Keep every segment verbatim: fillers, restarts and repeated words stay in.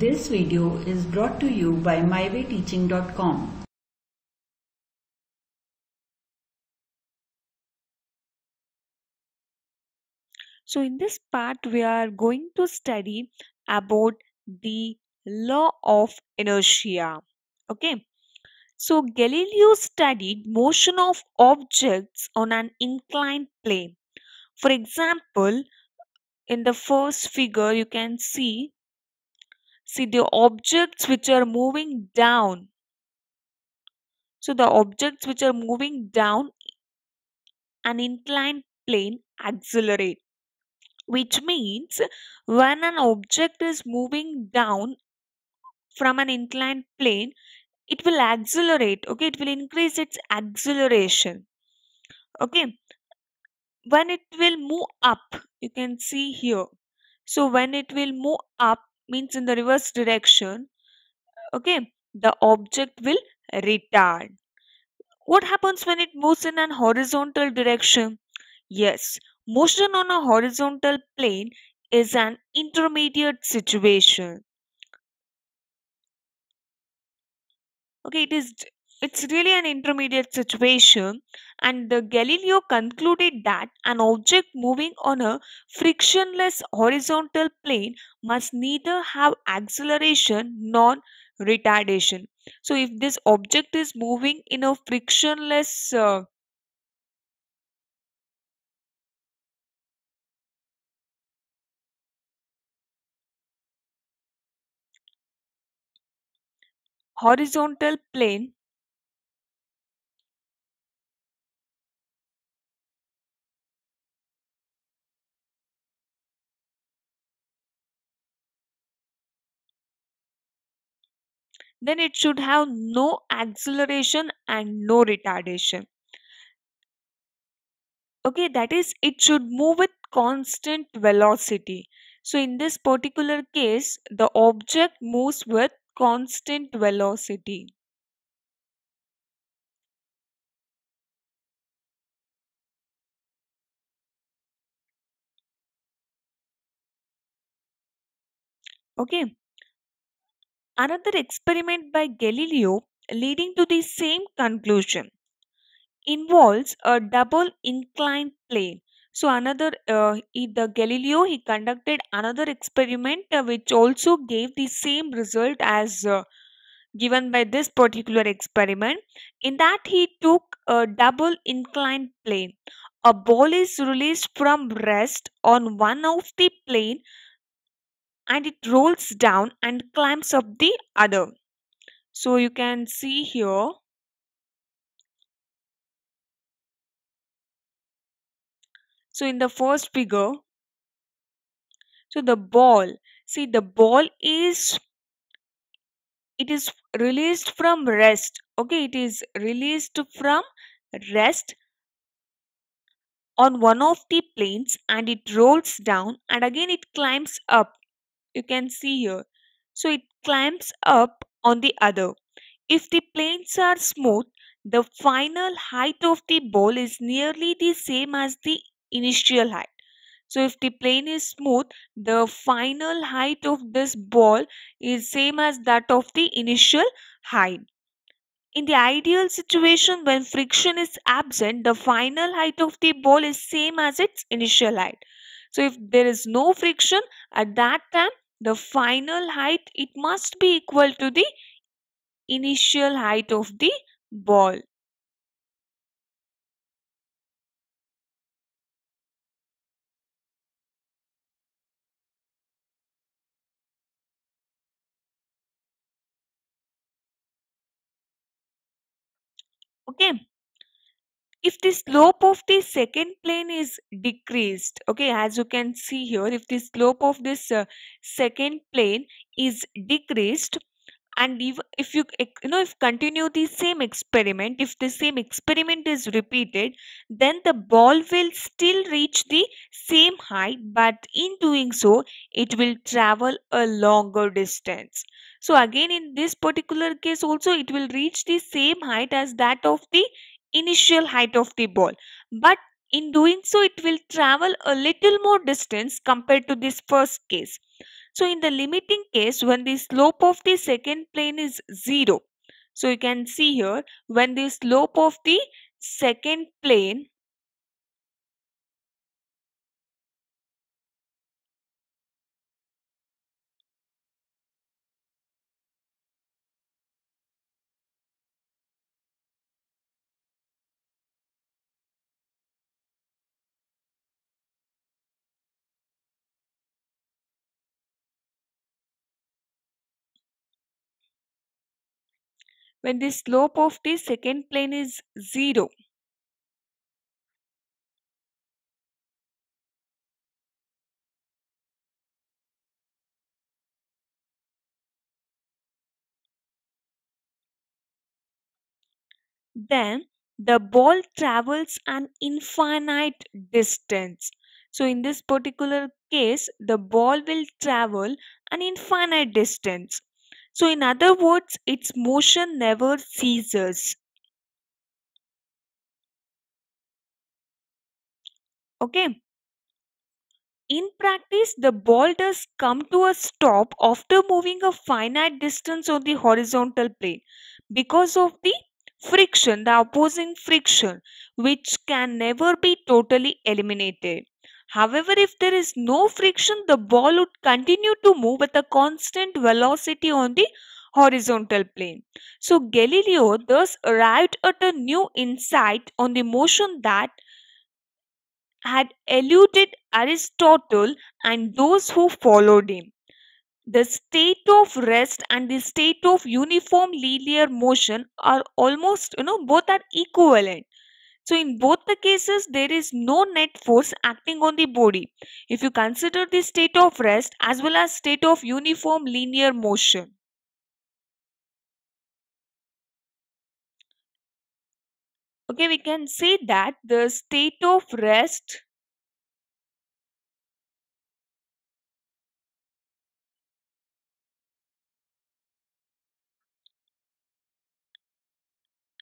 This video is brought to you by my way teaching dot com. So in this part, we are going to study about the law of inertia. Okay. So Galileo studied motion of objects on an inclined plane. For example, in the first figure, you can see, see the objects which are moving down. So the objects which are moving down an inclined plane accelerate. Which means when an object is moving down from an inclined plane, it will accelerate. Okay, it will increase its acceleration. Okay, when it will move up, you can see here. So when it will move up means in the reverse direction, okay, the object will retard. What happens when it moves in an horizontal direction? Yes. Motion on a horizontal plane is an intermediate situation. Okay, it is, it's really an intermediate situation, and the Galileo concluded that an object moving on a frictionless horizontal plane must neither have acceleration nor retardation. So if this object is moving in a frictionless uh, horizontal plane, then it should have no acceleration and no retardation. Okay, that is, it should move with constant velocity. So in this particular case, the object moves with constant velocity. Okay. Another experiment by Galileo leading to the same conclusion involves a double inclined plane. So another, uh, the Galileo, he conducted another experiment uh, which also gave the same result as uh, given by this particular experiment. In that, he took a double inclined plane. A ball is released from rest on one of the plane and it rolls down and climbs up the other. So you can see here. So in the first figure, so the ball, see the ball is, it is released from rest. Okay, it is released from rest on one of the planes and it rolls down and again it climbs up. You can see here. So it climbs up on the other. If the planes are smooth, the final height of the ball is nearly the same as the initial height. So if the plane is smooth, the final height of this ball is same as that of the initial height. In the ideal situation, when friction is absent, the final height of the ball is same as its initial height. So if there is no friction, at that time, the final height, it must be equal to the initial height of the ball. Okay, if the slope of the second plane is decreased, okay, as you can see here, if the slope of this uh, second plane is decreased, and if, if you, you know, if continue the same experiment, if the same experiment is repeated, then the ball will still reach the same height, but in doing so, it will travel a longer distance. So again, in this particular case also, it will reach the same height as that of the initial height of the ball. But in doing so, it will travel a little more distance compared to this first case. So in the limiting case, when the slope of the second plane is zero, so you can see here, when the slope of the second plane when the slope of the second plane is zero, then the ball travels an infinite distance. So in this particular case, the ball will travel an infinite distance. So in other words, its motion never ceases. Okay. In practice, the ball does come to a stop after moving a finite distance on the horizontal plane because of the friction, the opposing friction, which can never be totally eliminated. However, if there is no friction, the ball would continue to move with a constant velocity on the horizontal plane. So Galileo thus arrived at a new insight on the motion that had eluded Aristotle and those who followed him. The state of rest and the state of uniform linear motion are almost, you know, both are equivalent. So in both the cases, there is no net force acting on the body, if you consider the state of rest as well as state of uniform linear motion. Okay, we can say that the state of rest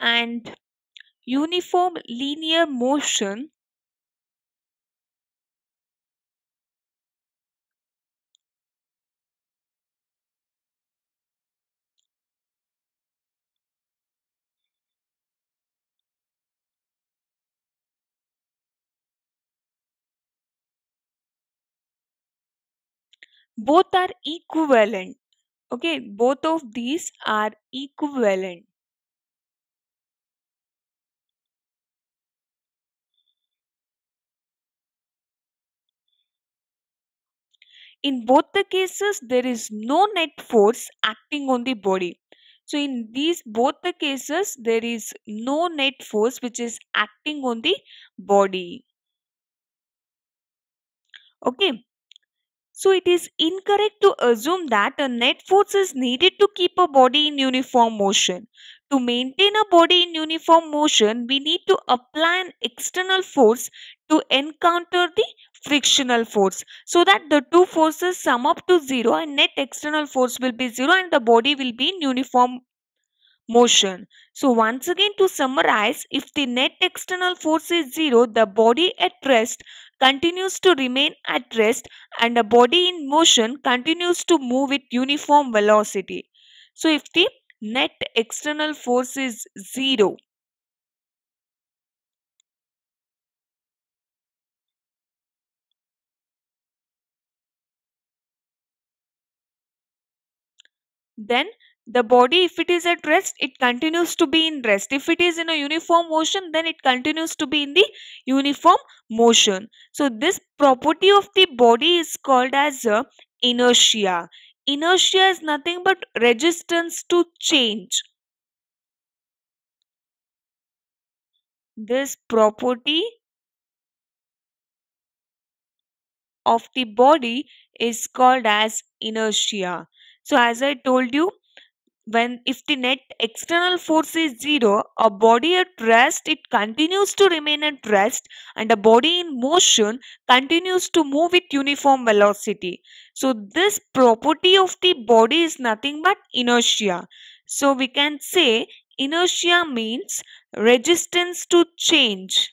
and uniform linear motion both are equivalent. Okay, both of these are equivalent. In both the cases, there is no net force acting on the body. So in these both the cases, there is no net force which is acting on the body. Okay. So it is incorrect to assume that a net force is needed to keep a body in uniform motion. To maintain a body in uniform motion, we need to apply an external force to encounter the frictional force, so that the two forces sum up to zero and net external force will be zero and the body will be in uniform motion. So once again, to summarize, if the net external force is zero, the body at rest continues to remain at rest and the body in motion continues to move with uniform velocity. So if the net external force is zero, then the body, if it is at rest, it continues to be in rest. If it is in a uniform motion, then it continues to be in the uniform motion. So this property of the body is called as uh, inertia. Inertia is nothing but resistance to change. This property of the body is called as inertia. So as I told you, when if the net external force is zero, a body at rest, it continues to remain at rest and a body in motion continues to move with uniform velocity. So this property of the body is nothing but inertia. So we can say inertia means resistance to change.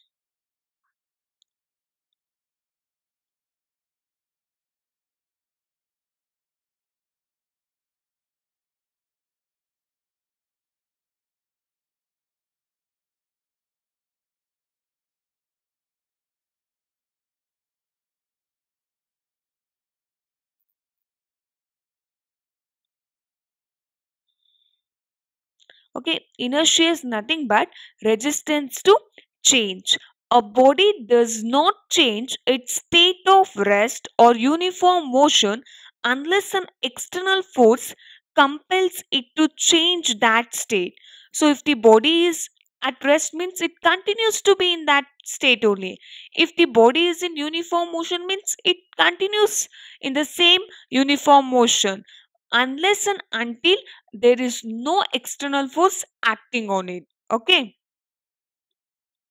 Okay, inertia is nothing but resistance to change. A body does not change its state of rest or uniform motion unless an external force compels it to change that state. So if the body is at rest, means it continues to be in that state only. If the body is in uniform motion, means it continues in the same uniform motion unless and until there is no external force acting on it. Okay.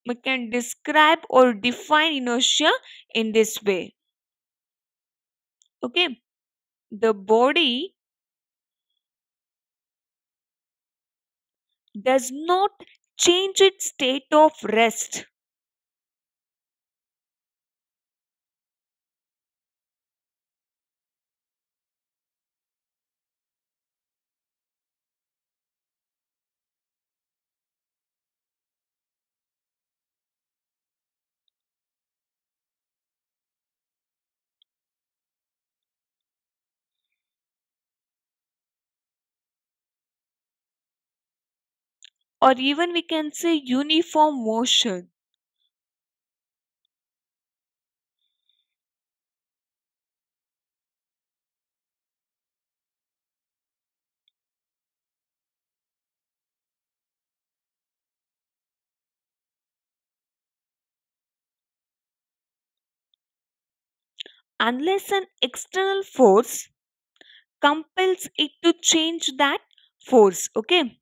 We can describe or define inertia in this way. Okay. The body does not change its state of rest or even we can say uniform motion. Unless an external force compels it to change that force. Okay.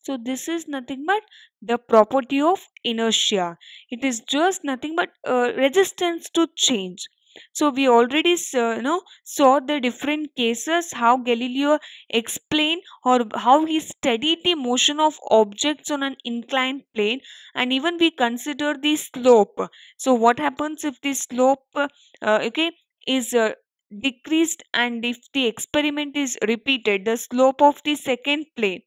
So this is nothing but the property of inertia. It is just nothing but uh, resistance to change. So we already uh, you know, saw the different cases how Galileo explained or how he studied the motion of objects on an inclined plane, and even we consider the slope. So what happens if the slope uh, okay, is uh, decreased, and if the experiment is repeated, the slope of the second plane.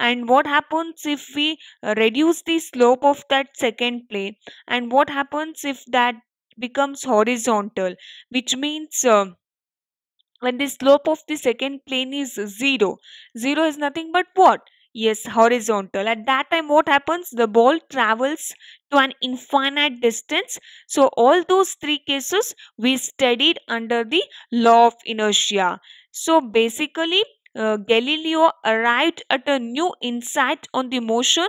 And what happens if we reduce the slope of that second plane? And what happens if that becomes horizontal? Which means uh, when the slope of the second plane is zero. Zero is nothing but what? Yes, horizontal. At that time what happens? The ball travels to an infinite distance. So all those three cases we studied under the law of inertia. So basically, Uh, Galileo arrived at a new insight on the motion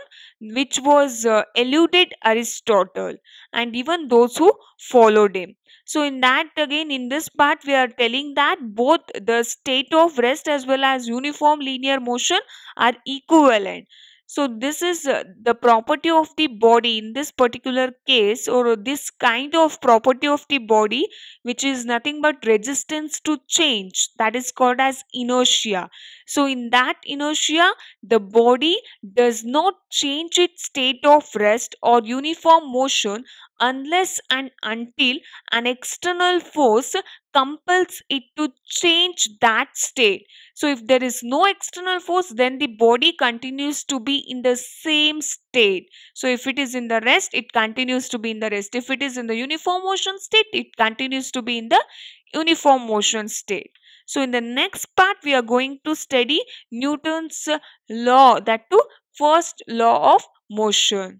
which was uh, eluded Aristotle and even those who followed him. So in that, again in this part we are telling that both the state of rest as well as uniform linear motion are equivalent. So this is uh, the property of the body in this particular case, or this kind of property of the body, which is nothing but resistance to change, that is called as inertia. So in that inertia, the body does not change its state of rest or uniform motion unless and until an external force compels it to change that state. So if there is no external force, then the body continues to be in the same state. So if it is in the rest, it continues to be in the rest. If it is in the uniform motion state, it continues to be in the uniform motion state. So in the next part, we are going to study Newton's law, that to first law of motion.